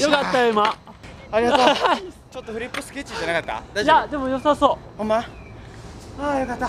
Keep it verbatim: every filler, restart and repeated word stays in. よかったよ今。ありがとう。ちょっとフリップスケッチじゃなかった？いやでも良さそう。ほんま？ああよかった。